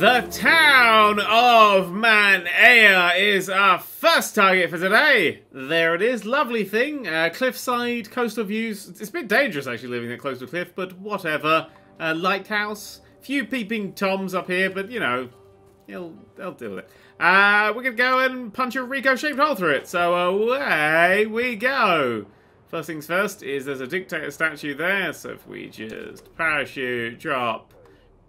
The town of Manea is our first target for today. There it is, lovely thing. Cliffside, coastal views. It's a bit dangerous actually living that close to a cliff, but whatever. Lighthouse, few peeping toms up here, but you know, they'll deal with it. We're gonna go and punch a Rico-shaped hole through it. So away we go. First things first is there's a dictator statue there, so if we just parachute, drop,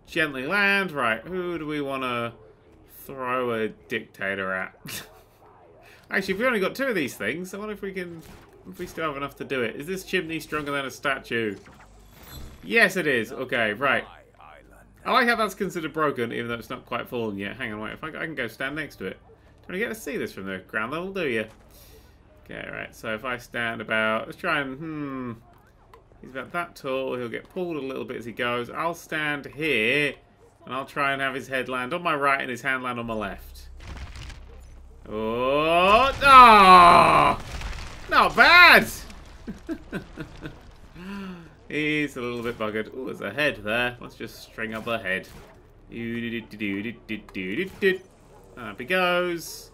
gently land. Right, who do we want to throw a dictator at? Actually, if we only got two of these things, I wonder if we can, if we still have enough to do it. Is this chimney stronger than a statue? Yes, it is. Okay, right. I like how that's considered broken, even though it's not quite fallen yet. Hang on, wait. If I can go stand next to it. Do you get to see this from the ground level, do you? Okay, right. So if I stand about, let's try and he's about that tall. He'll get pulled a little bit as he goes. I'll stand here, and I'll try and have his head land on my right and his hand land on my left. Oh, not bad. He's a little bit buggered. Oh, there's a head there. Let's just string up a head. Up he goes.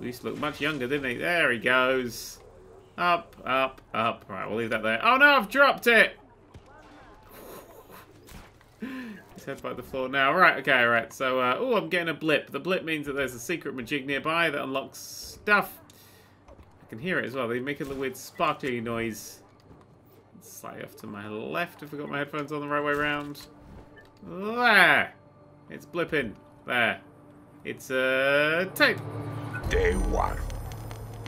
He used to look much younger, didn't he? There he goes. Up, up, up. Right, we'll leave that there. Oh no, I've dropped it! His head's by the floor now. Right, okay, right. So, oh, I'm getting a blip. The blip means that there's a secret magic nearby that unlocks stuff. I can hear it as well. They make a little weird sparkly noise. Slightly off to my left if I got my headphones on the right way around. There! It's blipping. There. It's a tape. Day one.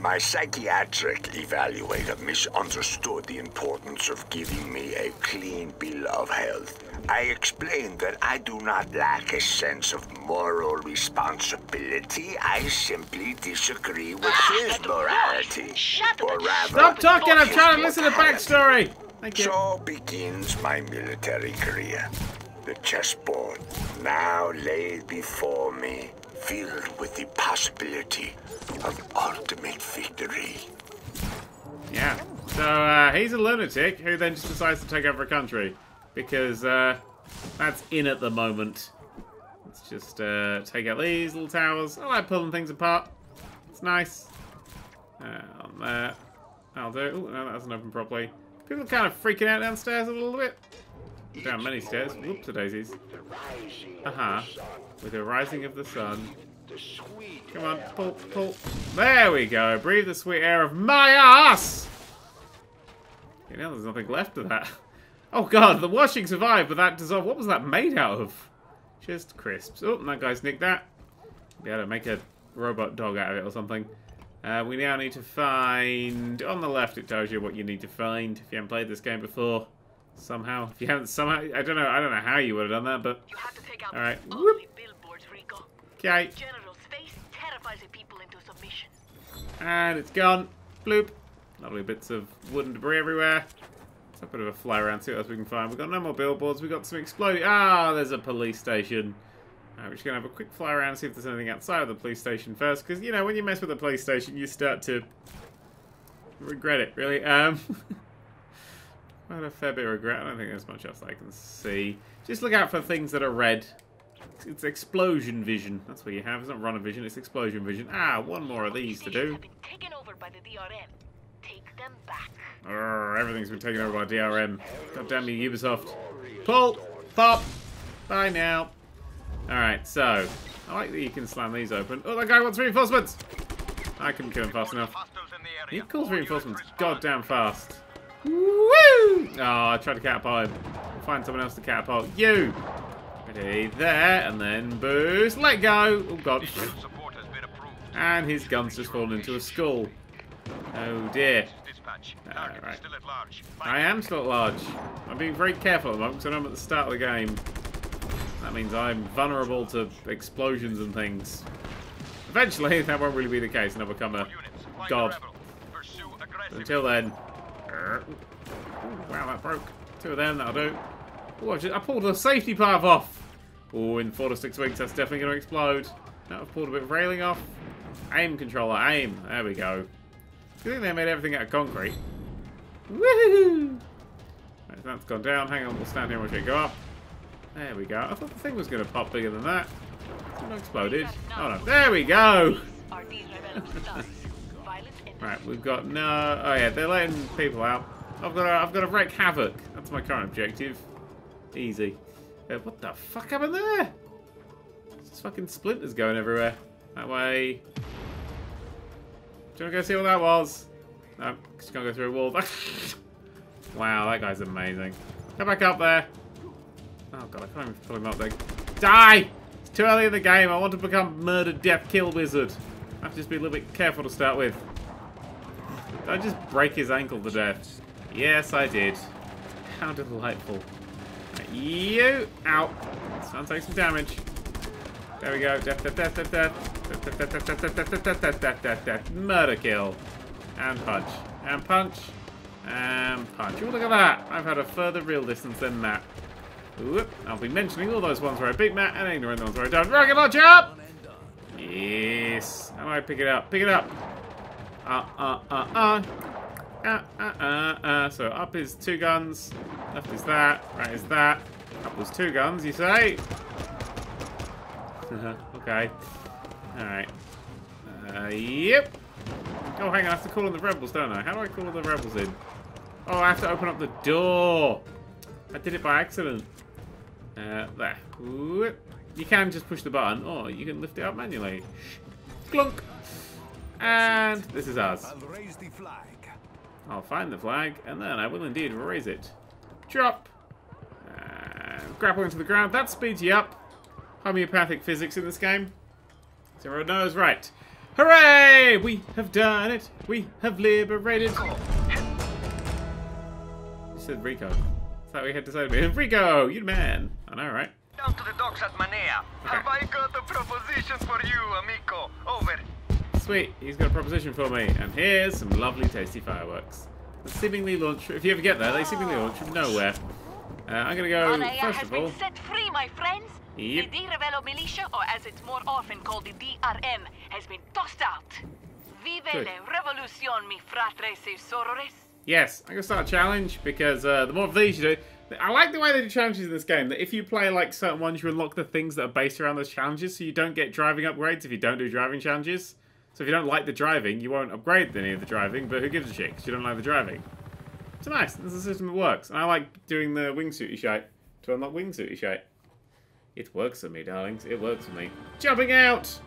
My psychiatric evaluator misunderstood the importance of giving me a clean bill of health. I explained that I do not lack a sense of moral responsibility. I simply disagree with his morality. Stop talking, I'm trying to listen to the backstory. Thank you. So begins my military career. The chessboard now laid before me, filled with the possibility of ultimate victory. Yeah, so he's a lunatic who then just decides to take over a country because that's in at the moment. Let's just take out these little towers. I like pulling things apart. It's nice. On there. That'll do. Ooh, no, that hasn't opened properly. People are kind of freaking out downstairs a little bit. Down many stairs. Whoops, the daisies. Uh-huh. With the rising of the sun. Come on, pull, pull. There we go. Breathe the sweet air of my ass. You know, there's nothing left of that. Oh god, the washing survived, but that dissolved. What was that made out of? Just crisps. Oh, that guy's nicked that. Be able to make a robot dog out of it or something. We now need to find. On the left, it tells you what you need to find if you haven't played this game before. Somehow, if you haven't somehow, I don't know how you would have done that, but you have to take out all right. Only billboards, Rico. Okay. General's face terrifies the people into submission. And it's gone. Bloop. Lovely bits of wooden debris everywhere. Let's have a bit of a fly around, see what else we can find. We've got no more billboards. We've got some exploding. Ah, there's a police station. We're just gonna have a quick fly around and see if there's anything outside of the police station first, because you know when you mess with the police station, you start to regret it. Really. I had a fair bit of regret. I don't think there's much else I can see. Just look out for things that are red. It's explosion vision. That's what you have. It's not runner vision, it's explosion vision. Ah, one more of these to do. Urgh, everything's been taken over by DRM. God damn you, Ubisoft. Pull! Pop! Bye now. Alright, so. I like that you can slam these open. Oh, that guy wants reinforcements! I couldn't kill him fast enough. He calls reinforcements goddamn fast. Woo! Oh, I tried to catapult him. Find someone else to catapult you. Ready there, and then boost. Let go. Oh god. And his gun's just fallen into a skull. Oh dear. Right. I am still at large. I'm being very careful at the moment because I'm at the start of the game. That means I'm vulnerable to explosions and things. Eventually, that won't really be the case, and I'll become a god. Until then. Wow, that broke. Two of them, that'll do. Oh, I pulled the safety valve off. Oh, in 4 to 6 weeks, that's definitely going to explode. Now I've pulled a bit of railing off. Aim controller, aim. There we go. Good thing they made everything out of concrete. Woohoo! Right, that's gone down. Hang on, we'll stand here and watch it go up. There we go. I thought the thing was going to pop bigger than that. It's not exploded. Oh no. There we go! Right, we've got no... Oh yeah, they're letting people out. I've got to wreck havoc. That's my current objective. Easy. What the fuck happened there? There's fucking splinters going everywhere. That way. Do you want to go see what that was? No, just gonna go through a wall. Wow, that guy's amazing. Come back up there. Oh god, I can't even pull him up there. Die! It's too early in the game. I want to become murder, death, kill wizard. I have to just be a little bit careful to start with. Did I just break his ankle to death? Yes, I did. How delightful. Right, you! Ow! It's time to take some damage. There we go. Death, death, death, death, death, death, death, death, death, death, death, death, death, death, death. Murder, kill, and punch, and punch, and punch. Oh, look at that! I've had a further real distance than that. Whoop! I'll be mentioning all those ones where I beat Matt and ignoring the ones where I don't. Rocket launch up! Yes. How do I pick it up? Pick it up. So up is two guns. Left is that. Right is that. Up was two guns. You say? Okay. Alright. Yep. Oh, hang on. I have to call in the rebels, don't I? How do I call the rebels in? Oh, I have to open up the door. I did it by accident. There. Whoop. You can just push the button, or you can lift it up manually. Clunk. And this is ours. I'll raise the flag. I'll find the flag, and then I will indeed raise it. Drop. Grapple into the ground. That speeds you up. Homeopathic physics in this game. So everyone knows, right? Hooray! We have done it. We have liberated. You said Rico. That's how we had decided to be. Rico, you man. I know, right? Down to the docks at Manea. Okay. Have I got a proposition for you, amico? Over. Sweet. He's got a proposition for me. And here's some lovely, tasty fireworks. They seemingly launch. If you ever get there, they seemingly launch from nowhere. I'm gonna go first of all. Manea has been set free, my friends. Yep. The D-Revello militia, or as it's more often called the DRM, has been tossed out. Vive la revolution, mi fratres e sorores. Yes, I'm going to start a challenge, because the more of these you do... I like the way they do challenges in this game, that if you play like certain ones, you unlock the things that are based around those challenges, so you don't get driving upgrades if you don't do driving challenges. So if you don't like the driving, you won't upgrade any of the driving, but who gives a shit, because you don't like the driving. It's nice, this is a system that works. And I like doing the wingsuity shite to unlock wingsuity shite. It works for me, darlings. It works for me. Jumping out!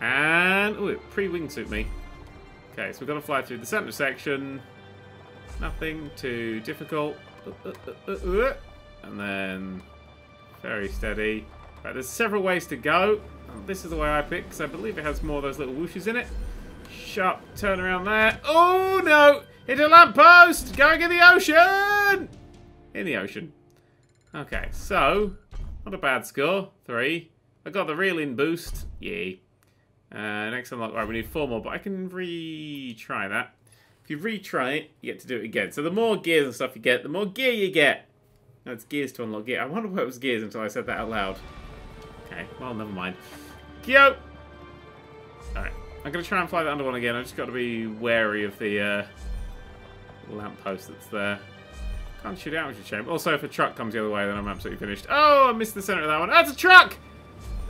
And... Oh, it pre-wingsuit me. Okay, so we've got to fly through the center section. Nothing too difficult. And then... Very steady. Right, there's several ways to go. This is the way I pick, because I believe it has more of those little whooshes in it. Sharp turn around there. Oh, no! Hit a lamppost! Going in the ocean! In the ocean. Okay, so... Not a bad score. 3. I got the reeling boost. Yay. Next unlock. Right, we need 4 more, but I can retry that. If you retry it, you get to do it again. So the more gears and stuff you get, the more gear you get. No, it's gears to unlock gear. I wonder why it was gears until I said that out loud. Okay, well, never mind. Yo! Alright, I'm going to try and fly that under one again. I've just got to be wary of the lamppost that's there. Can't shoot out, which is a shame. Also, if a truck comes the other way, then I'm absolutely finished. Oh, I missed the center of that one. That's a truck!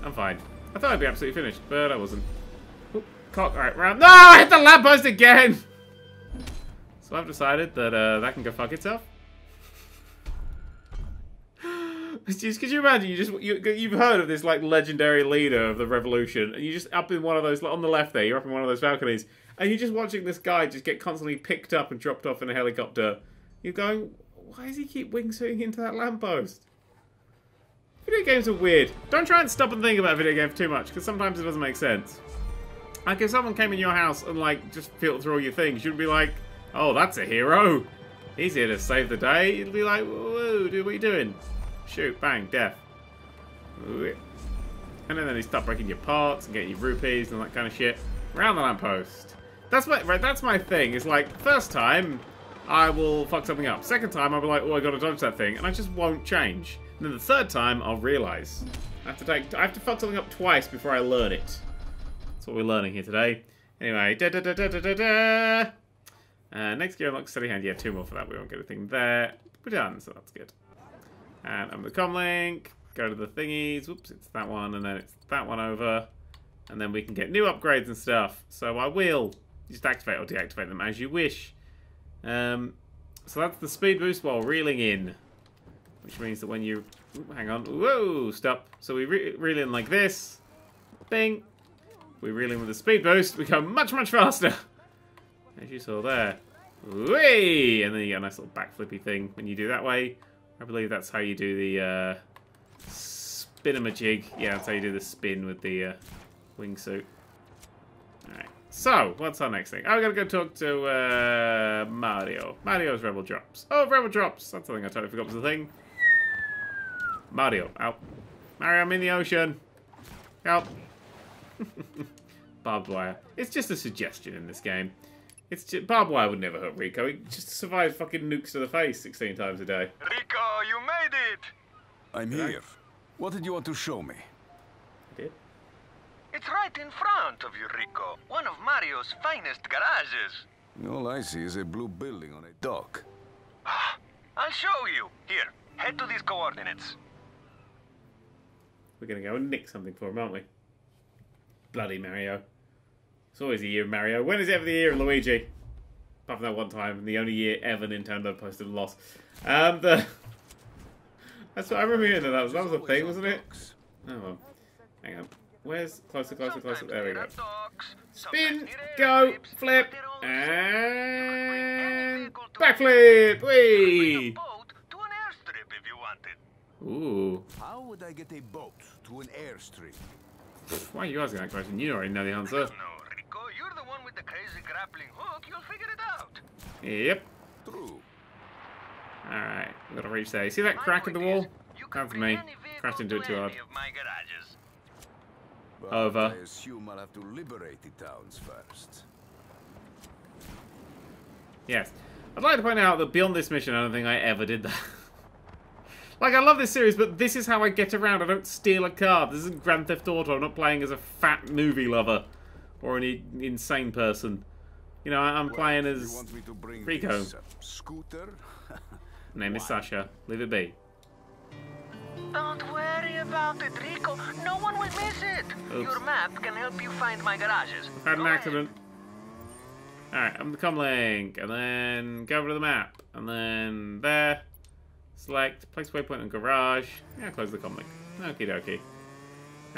I'm fine. I thought I'd be absolutely finished, but I wasn't. Oop, cock. Alright, round. No, I hit the lamppost again! So I've decided that that can go fuck itself. Just, could you imagine, you've heard of this like legendary leader of the revolution, and you're just up in one of those, on the left there, you're up in one of those balconies, and you're just watching this guy just get constantly picked up and dropped off in a helicopter. You're going... Why does he keep wingsuiting into that lamppost? Video games are weird. Don't try and stop and think about a video game too much, because sometimes it doesn't make sense. Like, if someone came in your house and, like, just filtered through all your things, you'd be like, oh, that's a hero. He's here to save the day. You'd be like, whoa, dude, what are you doing? Shoot, bang, death. And then they start breaking your parts and getting your rupees and that kind of shit. Round the lamppost. That's my thing. It's like, first time... I will fuck something up. Second time, I'll be like, oh, I gotta dodge that thing, and I just won't change. And then the third time, I'll realise. I have to fuck something up twice before I learn it. That's what we're learning here today. Anyway, next gear unlock, steady hand. Yeah, 2 more for that. We won't get anything there. We're done, so that's good. And I'm the comlink. go to the thingies. Whoops, it's that one, and then it's that one over. And then we can get new upgrades and stuff. So I will just activate or deactivate them as you wish. So that's the speed boost while reeling in. Which means that when you... Ooh, hang on. Whoa, stop. So we reel in like this. Bing. We reel in with the speed boost. We go much, much faster. As you saw there. Whee! And then you get a nice little backflippy thing when you do that way. I believe that's how you do the spin-a-ma-jig. Yeah, that's how you do the spin with the wingsuit. Alright, so what's our next thing? Oh, we gotta go talk to Mario. Mario's Rebel Drops. Oh, Rebel Drops! That's something I totally forgot was the thing. Mario, out. Mario, I'm in the ocean. Help. Barbed wire. It's just a suggestion in this game. It's just, barbed wire would never hurt Rico. He just survived fucking nukes to the face 16 times a day. Rico, you made it! I'm here. What did you want to show me? I did. It's right in front of you, Rico. One of Mario's finest garages. All I see is a blue building on a dock. I'll show you. Here, head to these coordinates. We're gonna go and nick something for him, aren't we? Bloody Mario. It's always the year of Mario. When is it ever the year of Luigi? Apart from that one time, the only year ever Nintendo posted a loss. That's what I remember hearing that was a thing, wasn't it? Oh well. Hang on. Where's closer, closer, closer? There we go. Spin, go, flip, and backflip! Whee! Ooh. How would I get a boat to an airstrip? Why are you asking that question? You already know the answer. You're the one with the crazy grappling hook. You'll figure it out. Yep. True. All right, we gotta reach there. See that crack in the wall? That's me. Crashed into it too hard. Over. I assume I'll have to liberate the towns first. Yes. I'd like to point out that beyond this mission, I don't think I ever did that. Like, I love this series, but this is how I get around. I don't steal a car. This isn't Grand Theft Auto. I'm not playing as a fat movie lover. Or any insane person. You know, I'm playing as Rico. Scooter? Name is Sasha. Leave it be. Don't worry about it, Rico. No one will miss it. Oops. Your map can help you find my garages. I've had an accident. Alright, I'm the comlink. And then go over to the map. And then there. Select. Place waypoint and garage. Yeah, close the comlink. Okie dokie.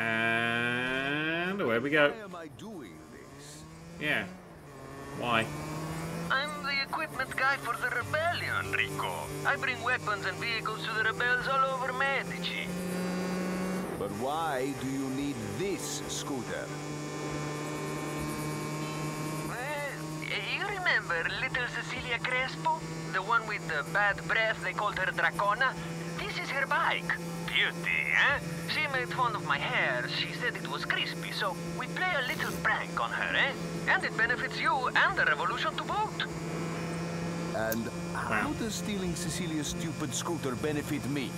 And away we go. Why am I doing this? Yeah. Why? I'm the equipment guy for the rebellion, Rico. I bring weapons and vehicles to the rebels all over Medici. But why do you need this scooter? You remember little Cecilia Crespo? The one with the bad breath, they called her Dracona? This is her bike. Beauty, eh? She made fun of my hair. She said it was crispy, so we play a little prank on her, eh? And it benefits you and the revolution to boot. And how does stealing Cecilia's stupid scooter benefit me?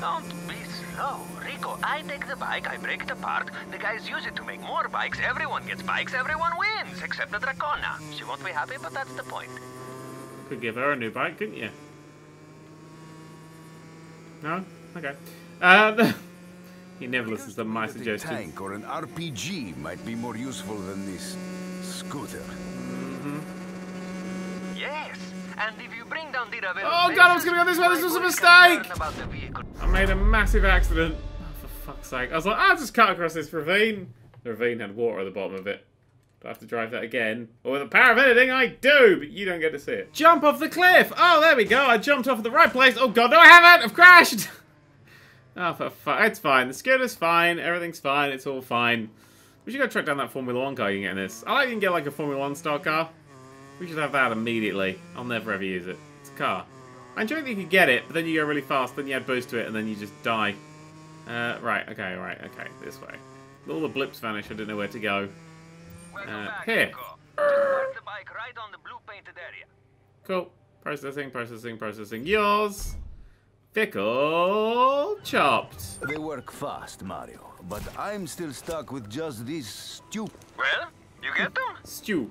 Don't be slow, Rico. I take the bike, I break it apart. The guys use it to make more bikes. Everyone gets bikes, everyone wins, except the Dracona. She won't be happy, but that's the point. Could give her a new bike, couldn't you? No? Okay. He never listens to my suggestions. A tank or an RPG might be more useful than this scooter. Mm-hmm. Yes, and if you bring down the oh god, I was gonna go this way. This was a mistake. I made a massive accident. Oh, for fuck's sake! I was like, I'll just cut across this ravine. The ravine had water at the bottom of it. Do I have to drive that again? Or with the power of editing, I do, but you don't get to see it. Jump off the cliff! Oh, there we go. I jumped off at the right place. Oh, God, no, I haven't! I've crashed! Oh, for fuck. It's fine. The scooter's fine. Everything's fine. It's all fine. We should go track down that Formula 1 car you can get in this. I like you can get, like, a Formula 1 star car. We should have that immediately. I'll never ever use it. It's a car. I enjoy that you can get it, but then you go really fast, then you add boost to it, and then you just die. Right, okay, this way. All the blips vanish. I didn't know where to go. Here. Cool. Processing, processing, processing. Yours. Pickle chopped. They work fast, Mario, but I'm still stuck with just this stew. Well, you get them? Stew.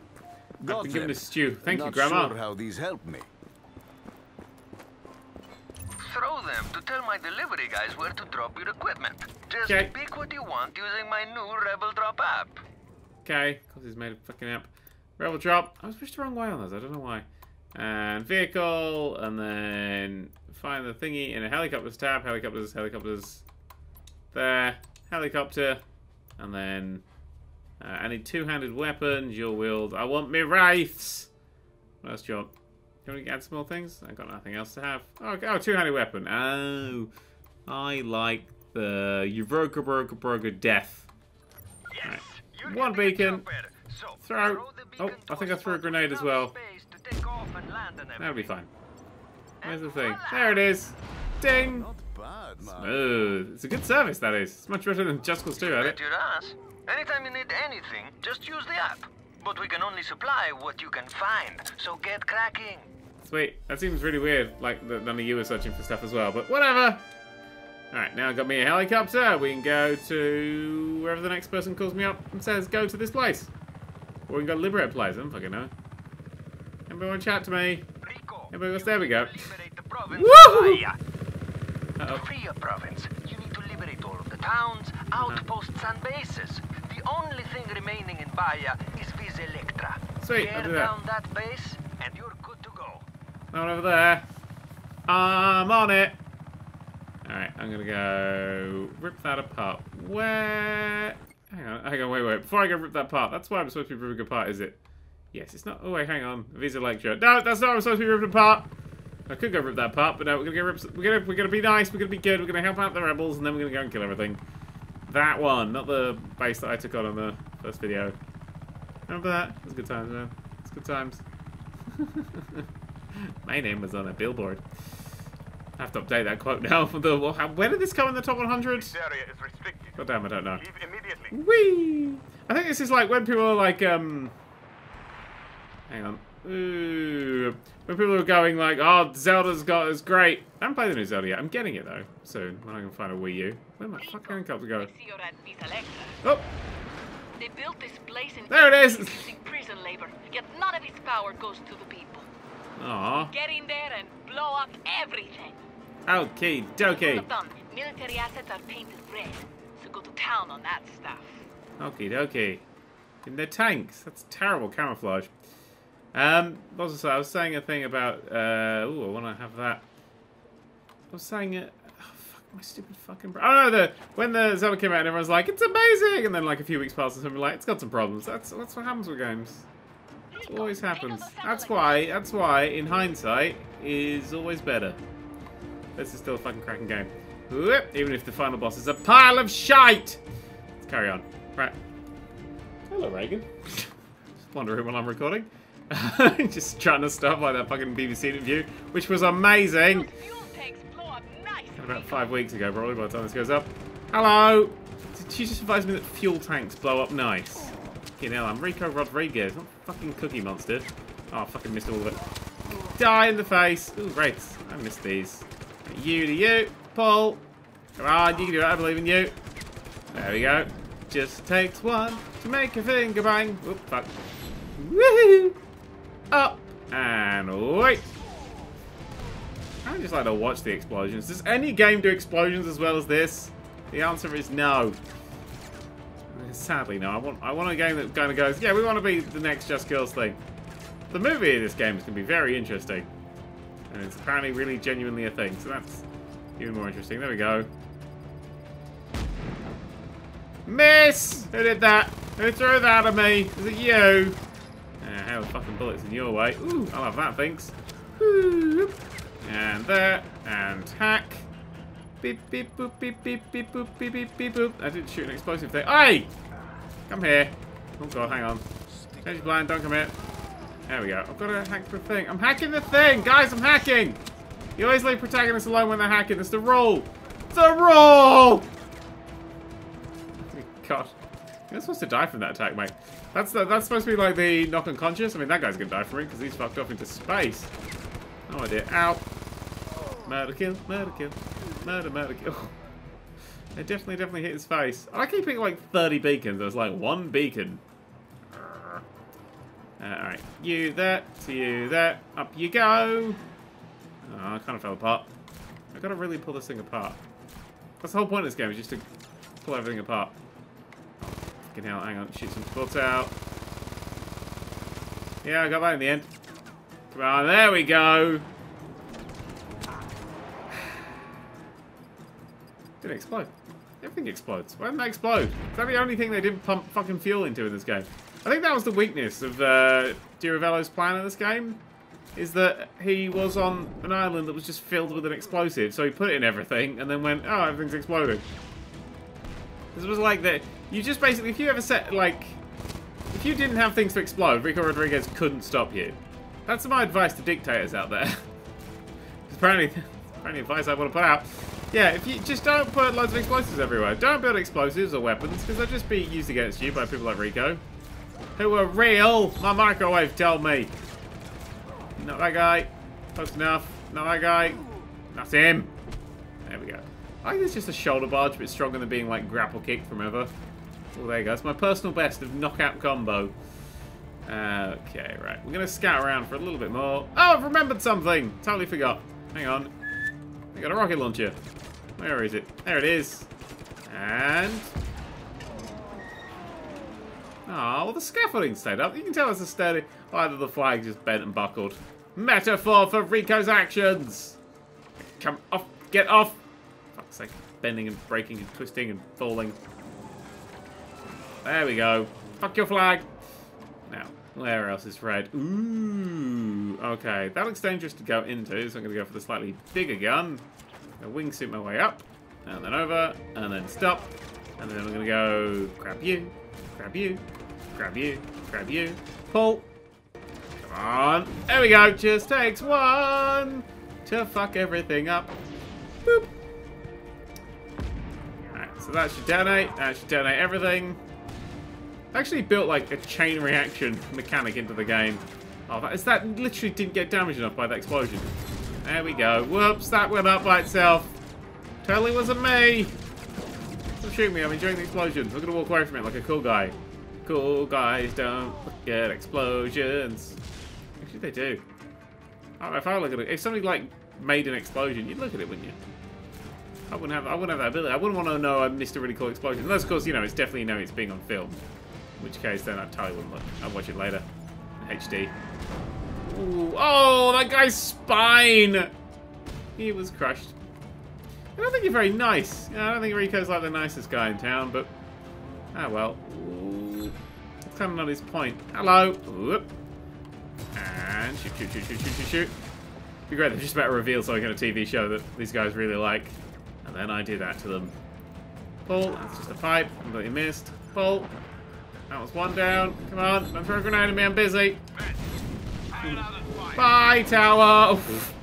Got them. Give me stew. Thank you, Grandma. Not sure how these help me. Throw tell them to tell my delivery guys where to drop your equipment. Just pick what you want using my new Rebel Drop app. Okay, because he's made a fucking app. Rebel Drop. I was pushed the wrong way on those. I don't know why. And vehicle, and then find the thingy in a helicopters tab. Helicopters, helicopters. There. Helicopter. And then I need two-handed weapons. You'll wield. I want me wraiths. What else do you want? Do you want to add some more things? I've got nothing else to have. Oh, okay. Oh, two-handed weapon. Oh, I like the Broga death. Yes, right. One beacon. So, throw. Oh, I think I threw a grenade as well. That'll be fine. Where's the thing? There it is. Ding. Bad, smooth. It's a good service, that is. It's much better than Just Cause 2, isn't it? Anytime you need anything, just use the app. But we can only supply what you can find, so get cracking. Sweet. That seems really weird, like that none of you are searching for stuff as well, but whatever. Alright, now I've got me a helicopter. We can go to wherever the next person calls me up and says, go to this place. Or we can go to Liberate Place. I don't fucking know. Everyone chat to me. Rico, there we go. Woo! Uh-oh. To free your province, you need to liberate all of the towns, outposts, and bases. The only thing remaining in Bahia is Vis Electra. Sweet, I'll do that. Tear down that base, and you're good to go. Not over there. I'm on it. Alright, I'm gonna go rip that apart. Where? Hang on, wait. Before I go rip that apart, that's why I'm supposed to be ripping apart, is it? Yes, it's not. Oh, wait, hang on. Vis Electra. No, that's not what I'm supposed to be ripping apart. I could go rip that part, but no, we're gonna get ripped. We're gonna be nice. We're gonna be good. We're gonna help out the rebels, and then we're gonna go and kill everything. That one, not the base that I took on in the first video. Remember that? It was good times, man. It's good times. My name was on a billboard. I have to update that quote now. For the where did this come in the top 100? This area is restricted. God damn, I don't know. Leave immediately. Whee! I think this is like when people are like, hang on. Ooh. When people are going like, oh, Zelda's got is great. I haven't played the new Zelda yet. I'm getting it though soon when I can find a Wii U. Where my fucking handcuffs are going? Oh! They built this place in there it is! Using prison labor, yet none of its power goes to the people. Aww. Get in there and blow up everything. Okay, dokie. Military assets are painted red, so go to town on that stuff. Okay, dokie. In the tanks. That's terrible camouflage. Also, I was saying a thing about, ooh, I want to have that. I was saying, oh, fuck, my stupid fucking, oh, no, when the Zelda came out and everyone's like, it's amazing, and then, like, a few weeks passes and someone's like, it's got some problems. That's what happens with games. It always happens. That's why, in hindsight, is always better. This is still a fucking cracking game. Whoop, even if the final boss is a pile of shite! Let's carry on. Right. Hello, Reagan. Just wondering when I'm recording. Just trying to stuff like that fucking BBC interview, which was amazing. About 5 weeks ago, probably, by the time this goes up. Hello! Did she just advise me that fuel tanks blow up nice? Fucking hell, I'm Rico Rodriguez, not fucking Cookie Monster. Oh, I fucking missed all of it. Die in the face! Ooh, wraiths. I missed these. You to you. Paul. Come on, you can do it. I believe in you. There we go. Just takes one to make a finger bang. Oop, fuck. Woohoo! Up and wait. I just like to watch the explosions. Does any game do explosions as well as this? The answer is no. Sadly, no. I want a game that kind of goes, yeah, we want to be the next Just Girls thing. The movie of this game is going to be very interesting, and it's apparently really genuinely a thing. So that's even more interesting. There we go. Miss! Who did that? Who threw that at me? Is it you? Hell, fucking bullets in your way. Ooh, I'll have that, thanks. Ooh, and there, and hack. Beep, beep, boop, beep, beep, beep, boop, beep, beep, beep, boop. I didn't shoot an explosive thing. Hey! Come here. Oh, God, hang on. Change your blind, don't come here. There we go. I've got to hack the thing. I'm hacking the thing! Guys, I'm hacking! You always leave protagonists alone when they're hacking. It's the rule! The rule! God. You're not supposed to die from that attack, mate. That's supposed to be like the knock unconscious. I mean, that guy's gonna die from it because he's fucked off into space. No idea. Ow. Murder kill, murder kill, murder, murder kill. It definitely hit his face. I keep picking like 30 beacons. There's like one beacon. Alright. You there, to you there. Up you go. Oh, I kind of fell apart. I gotta really pull this thing apart. That's the whole point of this game, is just to pull everything apart. Fucking hell, hang on, shoot some bolts out. Yeah, I got that in the end. Come on, there we go! Didn't explode. Everything explodes. Why didn't they explode? Is that the only thing they didn't pump fucking fuel into in this game? I think that was the weakness of Duravello's plan in this game, is that he was on an island that was just filled with an explosive, so he put it in everything and then went, oh, everything's exploding. This was like that. You just basically, if you ever set, like, if you didn't have things to explode, Rico Rodriguez couldn't stop you. That's my advice to dictators out there. apparently advice I want to put out. Yeah, if you just don't put loads of explosives everywhere. Don't build explosives or weapons, because they'll just be used against you by people like Rico. Who are real! My microwave told me. Not that guy. Close enough. Not that guy. That's him. There we go. I think it's just a shoulder barge, but it's stronger than being like grapple kicked from ever. Oh, there you go. It's my personal best of knockout combo. Okay, right. We're going to scout around for a little bit more. Oh, I've remembered something! Totally forgot. Hang on. I got a rocket launcher. Where is it? There it is. And... oh, well, the scaffolding stayed up. You can tell it's a sturdy... either the flag just bent and buckled. Metaphor for Rico's actions! Come off! Get off! Fuck's sake. Bending and breaking and twisting and falling. There we go. Fuck your flag! Now, where else is red? Ooh! Okay, that looks dangerous to go into, so I'm going to go for the slightly bigger gun. I'm going to wingsuit my way up, and then over, and then stop. And then we're going to go grab you, grab you, grab you, grab you, pull. Come on. There we go. Just takes one to fuck everything up. Boop. Alright, so that should detonate. That should detonate everything. I actually built like a chain reaction mechanic into the game. Oh, that literally didn't get damaged enough by that explosion. There we go. Whoops, that went up by itself. Totally wasn't me. Stop shooting me, I'm enjoying the explosions. I'm gonna walk away from it like a cool guy. Cool guys don't get explosions. Actually, they do. Oh, if I look at it, if somebody like made an explosion, you'd look at it, wouldn't you? I wouldn't have that ability. I wouldn't want to know I missed a really cool explosion. Unless, of course, you know, it's definitely knowing it's being on film. In which case, then I totally wouldn't look. I'd watch it later. HD. Ooh. Oh, that guy's spine! He was crushed. I don't think you're very nice. I don't think Rico's like the nicest guy in town, but... ah, well. Ooh. That's kind of not his point. Hello! Whoop. And shoot, shoot, shoot, shoot, shoot, shoot, shoot. It'd be great, they're just about to reveal something on a TV show that these guys really like. And then I do that to them. Pull. That's just a pipe. Completely missed. Pull. That was one down. Come on. Don't throw a grenade at me. I'm busy. Bye, tower! Oof.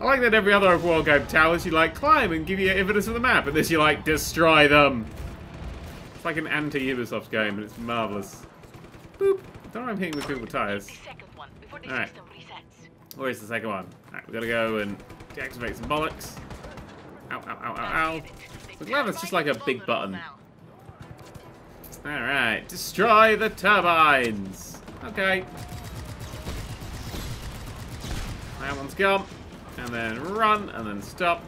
I like that every other war game, towers you like climb and give you evidence of the map, and this you like destroy them. It's like an anti-Ubisoft game, and it's marvellous. Boop. I don't know why I'm hitting with people with tyres. Alright. Where's the second one? Alright, we gotta go and deactivate some bollocks. Ow, ow, ow, ow, ow. The glove is just like a big button. Alright. Destroy the turbines! Okay. That one's gone. And then run, and then stop.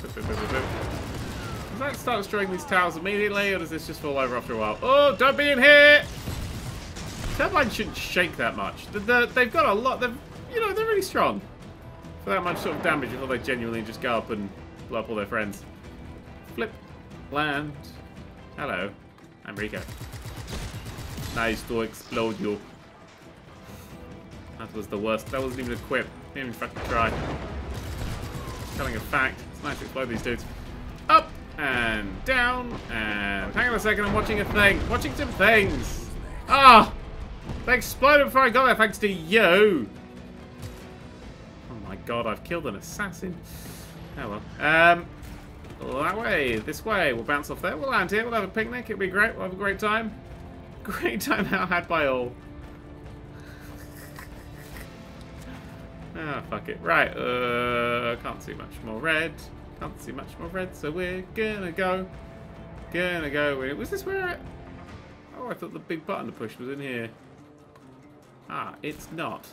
Boop, boop, boop, boop, boop. Does that start destroying these towers immediately, or does this just fall over after a while? Oh, don't be in here! Turbine shouldn't shake that much. They've got a lot. You know, they're really strong. For that much sort of damage before they genuinely just go up and blow up all their friends. Flip. Land. Hello. I'm Rico. Nice to explode you. That was the worst. That wasn't even a quip. Didn't even fucking try. Telling a fact. It's nice to explode these dudes. Up and down and... hang on a second, I'm watching a thing. Watching some things. Ah! Oh, they exploded before I got there thanks to you. Oh my god, I've killed an assassin. Oh well. That way, this way. We'll bounce off there. We'll land here. We'll have a picnic. It'll be great. We'll have a great time. Great time out had by all. Ah, fuck it. Right, can't see much more red. Can't see much more red, so we're gonna go. Gonna go. Was this where it... oh, I thought the big button to push was in here. Ah, it's not.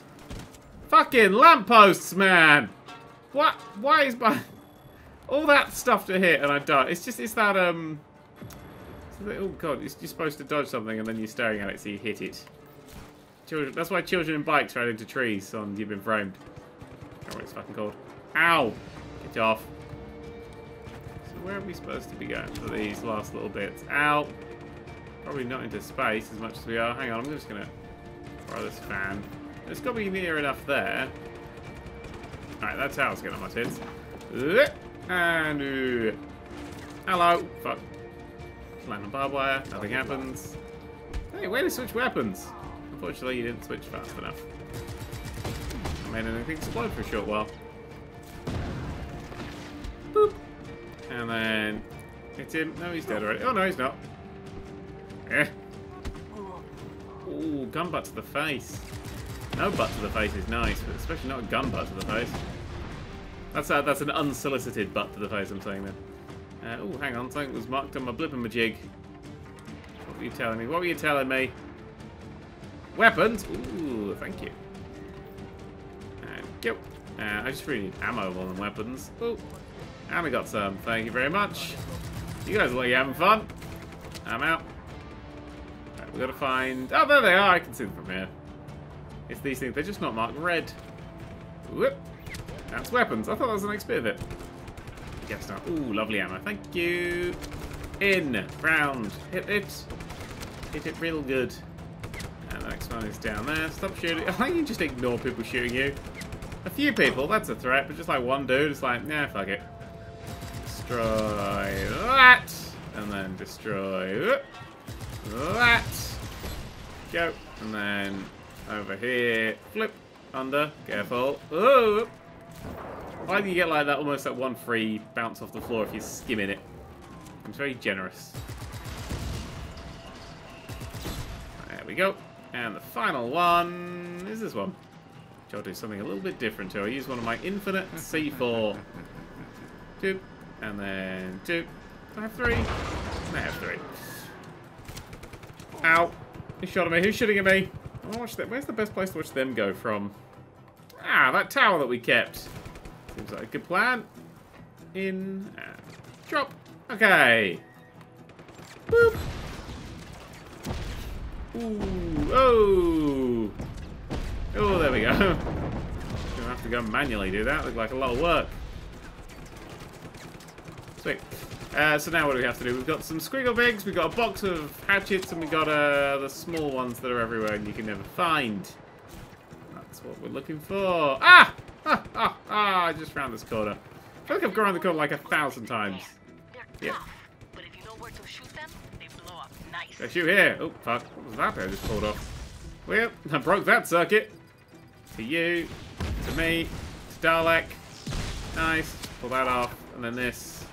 Fucking lampposts, man! What? Why is my... all that stuff to hit and I die? It's just, it's that, oh god, you're supposed to dodge something and then you're staring at it so you hit it. Children, that's why children in bikes ran into trees on You've Been Framed. I don't know what it's fucking called. Ow! Get off. So where are we supposed to be going for these last little bits? Ow! Probably not into space as much as we are. Hang on, I'm just going to throw this fan. It's got to be near enough there. Alright, that's how it's getting on my tits. And... hello! Fuck. Land on barbed wire, nothing happens. Hey, way to switch weapons! Unfortunately, you didn't switch fast enough. I made anything explode for a short while. Boop! And then... hit him. No, he's dead already. Oh no, he's not. Eh. Ooh, gun butt to the face. No butt to the face is nice, but especially not a gun butt to the face. That's an unsolicited butt to the face, I'm saying then. Oh, hang on, something was marked on my blip and my jig. What were you telling me? What were you telling me? Weapons? Ooh, thank you. And go. I just really need ammo more than weapons. Ooh, and we got some. Thank you very much. You guys look like you're having fun. I'm out. Right, we gotta find... oh, there they are. I can see them from here. It's these things. They're just not marked red. Whoop. That's weapons. I thought that was the next bit of it. Guess not. Ooh, lovely ammo. Thank you. In. Round. Hit it. Hit it real good. And the next one is down there. Stop shooting. I think you just ignore people shooting you. A few people, that's a threat. But just like one dude, it's like, nah, fuck it. Destroy that. And then destroy that. Go. And then... over here, flip, under, careful. Ooh. Why do you get like that, almost that one free bounce off the floor if you're skimming it? It's very generous. There we go. And the final one is this one. Which I'll do something a little bit different to. I'll use one of my infinite C4. Two, and then two. Do I have three? I have three. Ow. Who shot at me? Who's shooting at me? Watch that. Where's the best place to watch them go from? Ah, that tower that we kept. Seems like a good plan. In and drop. Okay. Boop. Ooh. Oh. Oh, there we go. Gonna have to go manually do that. Looked like a lot of work. Sweet. So now what do we have to do? We've got some squiggle pigs, we've got a box of hatchets, and we've got the small ones that are everywhere and you can never find. That's what we're looking for. Ah! Ah! Ah! Ah! I just round this corner. I feel like I've gone around the corner like 1,000 times. Yeah. But if you know where to shoot them, they blow up nice. I shoot here. Oh, fuck. What was that? I just pulled off. Well, I broke that circuit. To you. To me. To Dalek. Nice. Pull that off. And then this.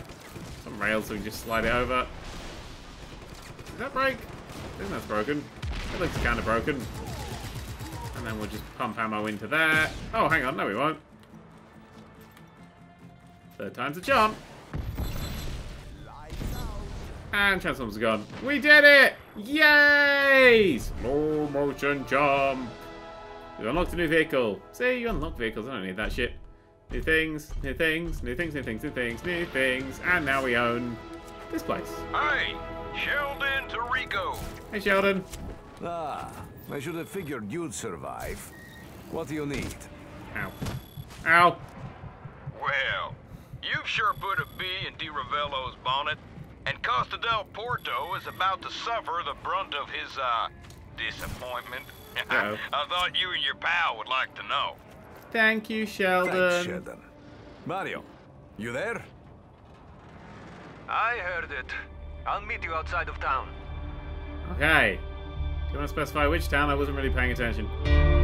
Some rails so we can just slide it over. Did that break? I think that's broken. It looks kind of broken. And then we'll just pump ammo into there. Oh, hang on. No, we won't. Third time's a charm. And transforms are gone. We did it! Yay! Slow motion jump. We've unlocked a new vehicle. See, you unlock vehicles. I don't need that shit. New things, new things, new things, new things, new things, new things, and now we own this place. Hey, Sheldon to Rico. Hey, Sheldon. Ah, I should have figured you'd survive. What do you need? Ow. Ow. Well, you've sure put a bee in Di Ravello's bonnet, and Costa del Porto is about to suffer the brunt of his, disappointment. Uh-oh. I thought you and your pal would like to know. Thank you, Sheldon. Thanks, Sheldon. Mario, you there? I heard it. I'll meet you outside of town. Okay. Do you want to specify which town? I wasn't really paying attention.